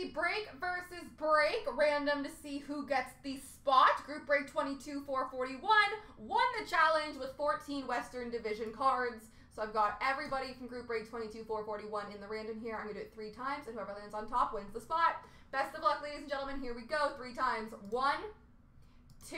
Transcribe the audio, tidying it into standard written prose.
see break versus break, random to see who gets the spot. Group break 22-441 won the challenge with 14 Western Division cards. So I've got everybody from group break 22-441 in the random here. I'm going to do it 3 times, and whoever lands on top wins the spot. Best of luck, ladies and gentlemen. Here we go. 3 times. 1, 2,